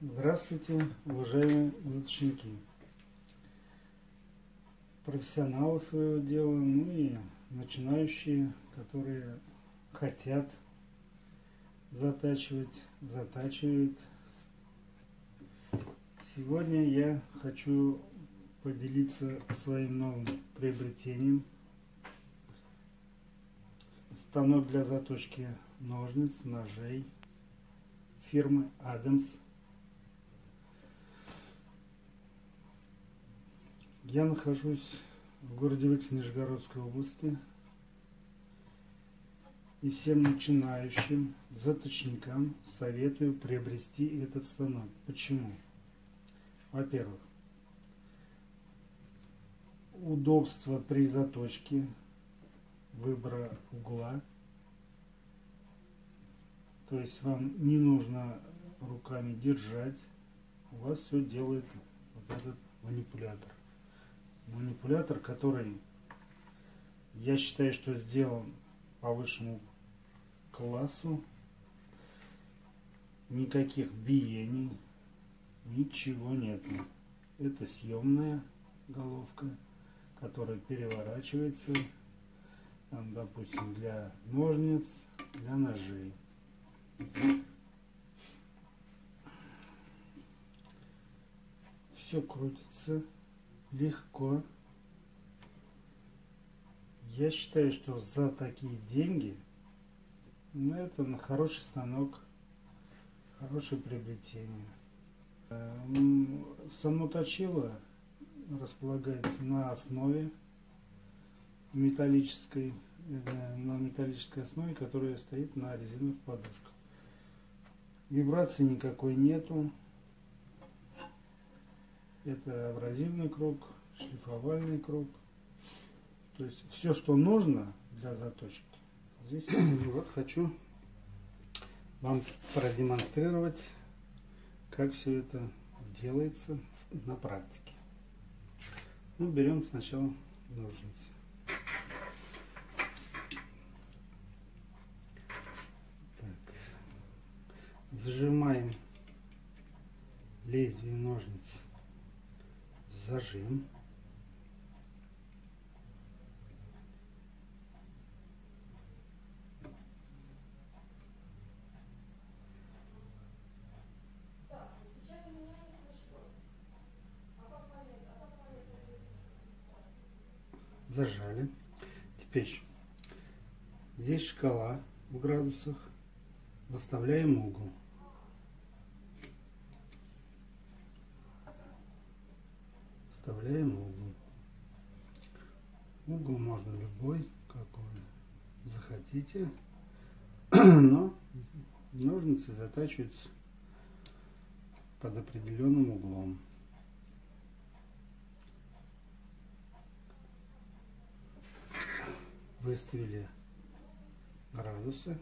Здравствуйте, уважаемые латышники, профессионалы своего дела, ну и начинающие, которые хотят затачивать, затачивают. Сегодня я хочу поделиться своим новым приобретением. Станок для заточки ножниц, ножей фирмы ADEMS. Я нахожусь в городе Выкса Нижегородской области, и всем начинающим заточникам советую приобрести этот станок. Почему? Во-первых, удобство при заточке, выбора угла, то есть вам не нужно руками держать, у вас все делает вот этот манипулятор. Манипулятор, который, я считаю, что сделан по высшему классу. Никаких биений, ничего нет. Это съемная головка, которая переворачивается, там, допустим, для ножниц, для ножей. Все крутится легко. Я считаю, что за такие деньги, ну, это на хороший станок, хорошее приобретение. Само точило располагается на основе металлической, на металлической основе, которая стоит на резиновых подушках. Вибрации никакой нету. Это абразивный круг, шлифовальный круг. То есть все, что нужно для заточки, здесь. Вот хочу вам продемонстрировать, как все это делается на практике. Ну, берем сначала ножницы. Так. Зажимаем лезвие ножниц. Зажим. Зажали. Теперь здесь шкала в градусах. Выставляем угол. Вставляем угол. Угол можно любой, какой захотите, но ножницы затачиваются под определенным углом. Выставили градусы.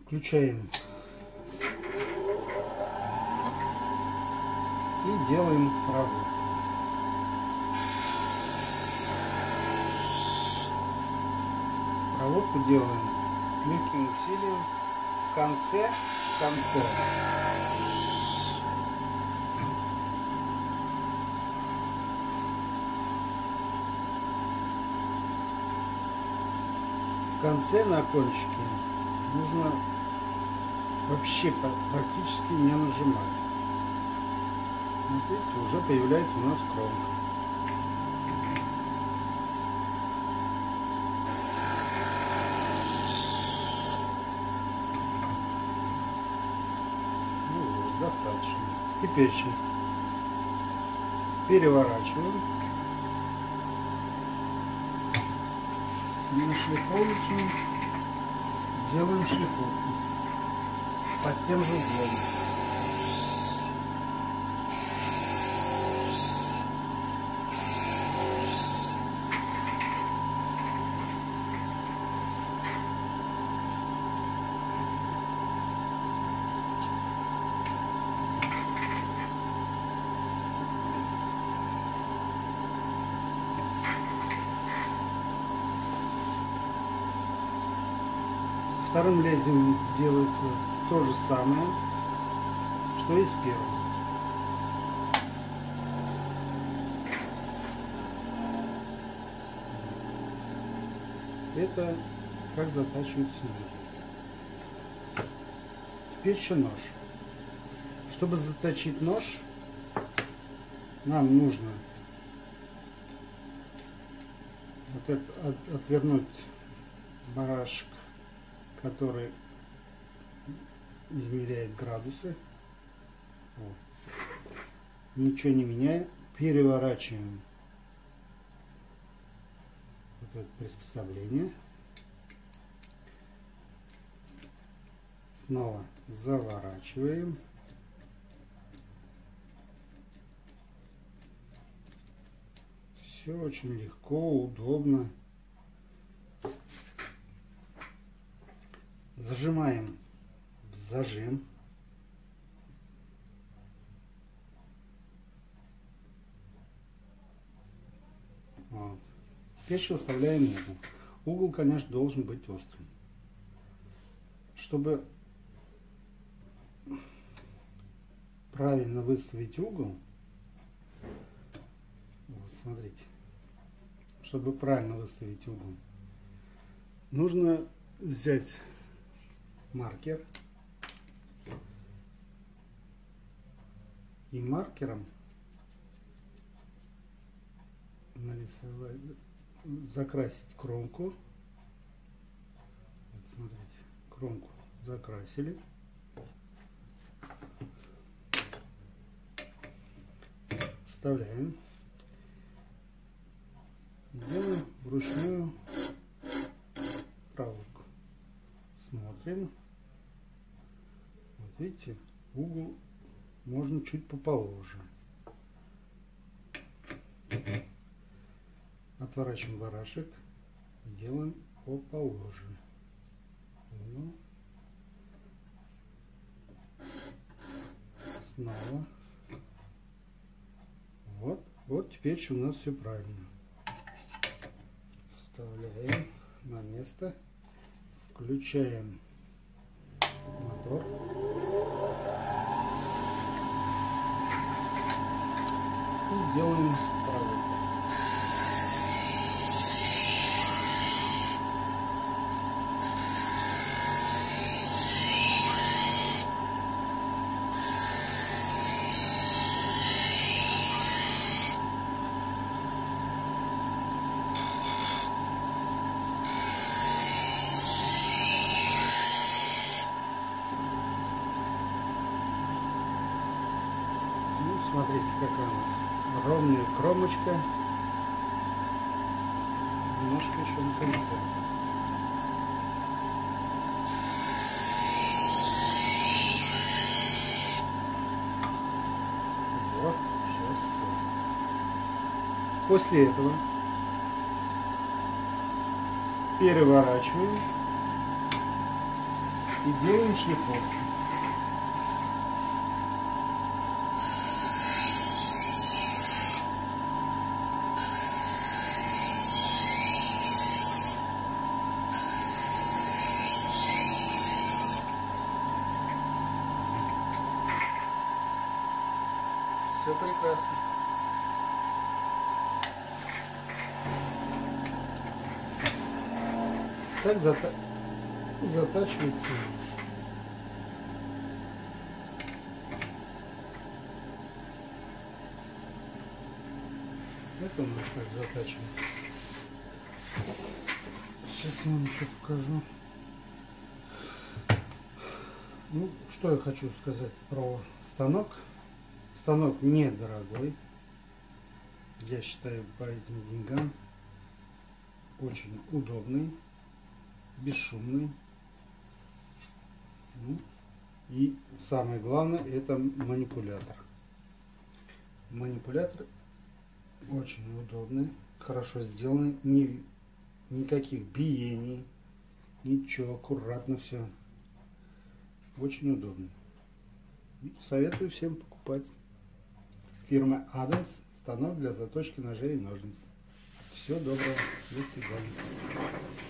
Включаем. И делаем работу. Проводку делаем с легким усилием в конце. В конце на кончике нужно вообще практически не нажимать. Вот видите, уже появляется у нас кромка. Ну вот, достаточно. Теперь еще переворачиваем. На шлифовочную делаем шлифовку под тем же углом. Вторым лезвием делается то же самое, что и с первым. Это как затачивается ножницы. Теперь еще нож. Чтобы заточить нож, нам нужно вот это, отвернуть барашек, который измеряет градусы. Вот. Ничего не меняя, переворачиваем вот это приспособление, снова заворачиваем, все очень легко, удобно. Зажимаем в зажим. Вот. Печь выставляем угол. Угол, конечно, должен быть острым. Чтобы правильно выставить угол, вот, смотрите, чтобы правильно выставить угол, нужно взять маркер и маркером нарисовать, закрасить кромку. Вот, смотрите, кромку закрасили. Вставляем. Делаем вручную проводку. Смотрим. Вот видите, угол можно чуть поположе. Отворачиваем барашек, делаем поположе. Снова. Вот, вот теперь у нас все правильно. Вставляем на место, включаем мотор. И делаем проводку. Смотрите, какая у нас ровная кромочка. Немножко еще на конце. Вот, сейчас все. После этого переворачиваем и делаем шлифовку. Все прекрасно. Так затачивается нож. Это нож так затачивается. Сейчас я вам еще покажу. Ну, что я хочу сказать про станок. Станок недорогой, я считаю, по этим деньгам очень удобный, бесшумный. Ну, и самое главное, это манипулятор. Манипулятор очень удобный, хорошо сделанный, никаких биений, ничего, аккуратно все. Очень удобный. Советую всем покупать. Фирма ADEMS, станок для заточки ножей и ножниц. Всего доброго, до свидания.